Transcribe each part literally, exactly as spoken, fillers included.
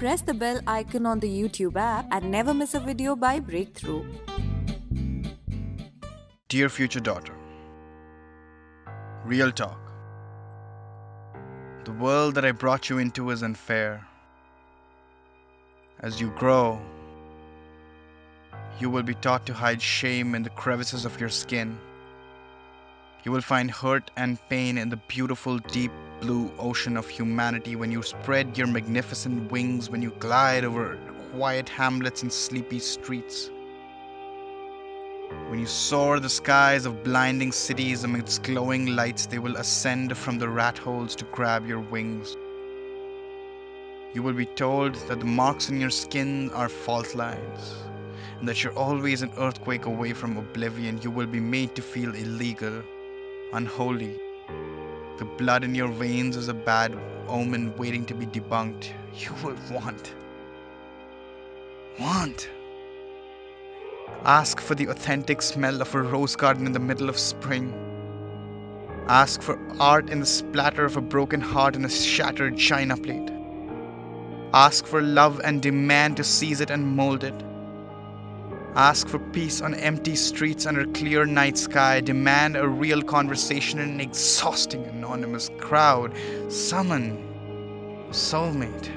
press the bell icon on the YouTube app and never miss a video by Breakthrough. Dear future daughter, real talk. The world that I brought you into is unfair. As you grow, you will be taught to hide shame in the crevices of your skin. You will find hurt and pain in the beautiful deep blue ocean of humanity when you spread your magnificent wings, when you glide over quiet hamlets and sleepy streets. When you soar the skies of blinding cities amidst glowing lights, they will ascend from the rat holes to grab your wings. You will be told that the marks in your skin are fault lines, and that you're always an earthquake away from oblivion. You will be made to feel illegal, unholy. The blood in your veins is a bad omen waiting to be debunked. You will want. Want. Ask for the authentic smell of a rose garden in the middle of spring. Ask for art in the splatter of a broken heart in a shattered china plate. Ask for love and demand to seize it and mold it. Ask for peace on empty streets under a clear night sky. Demand a real conversation in an exhausting anonymous crowd. Summon a soulmate,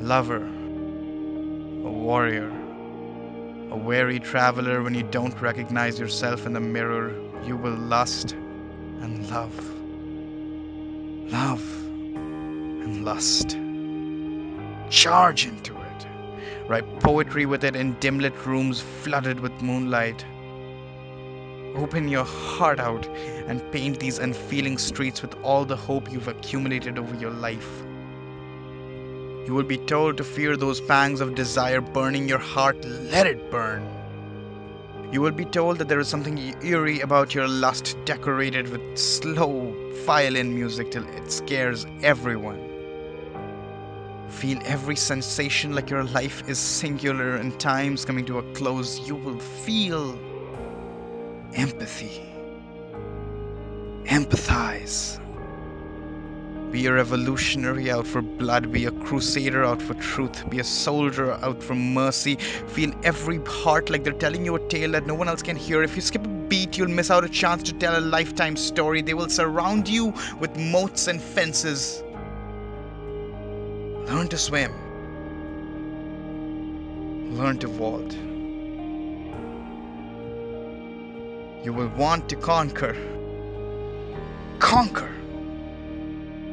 a lover, a warrior. A wary traveler, when you don't recognize yourself in the mirror, you will lust and love, love and lust. Charge into it. Write poetry with it in dim-lit rooms flooded with moonlight. Open your heart out and paint these unfeeling streets with all the hope you've accumulated over your life. You will be told to fear those pangs of desire burning your heart. Let it burn. You will be told that there is something eerie about your lust, decorated with slow violin music till it scares everyone. Feel every sensation like your life is singular and time's coming to a close. You will feel empathy. Empathize. Be a revolutionary out for blood, be a crusader out for truth, be a soldier out for mercy. Feel every heart like they're telling you a tale that no one else can hear. If you skip a beat, you'll miss out a chance to tell a lifetime story. They will surround you with moats and fences. Learn to swim. Learn to vault. You will want to conquer. Conquer.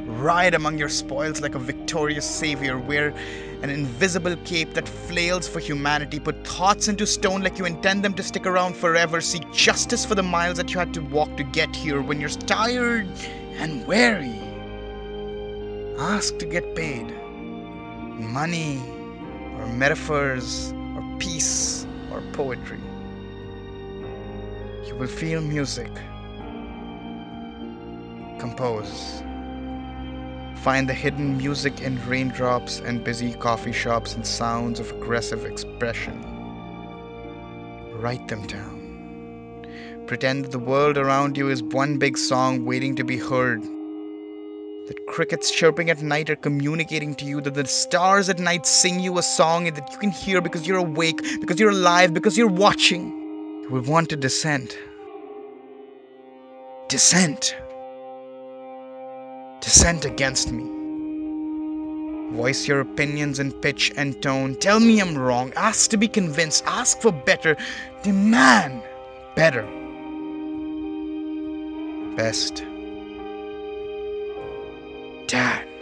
Ride among your spoils like a victorious savior. Wear an invisible cape that flails for humanity. Put thoughts into stone like you intend them to stick around forever. Seek justice for the miles that you had to walk to get here. When you're tired and weary, ask to get paid. Money, or metaphors, or peace, or poetry. You will feel music. Compose. Find the hidden music in raindrops and busy coffee shops and sounds of aggressive expression. Write them down. Pretend that the world around you is one big song waiting to be heard. That crickets chirping at night are communicating to you. That the stars at night sing you a song that you can hear because you're awake, because you're alive, because you're watching. You will want to descend. Descend. Dissent against me. Voice your opinions in pitch and tone. Tell me I'm wrong. Ask to be convinced. Ask for better. Demand better. Best. Dad.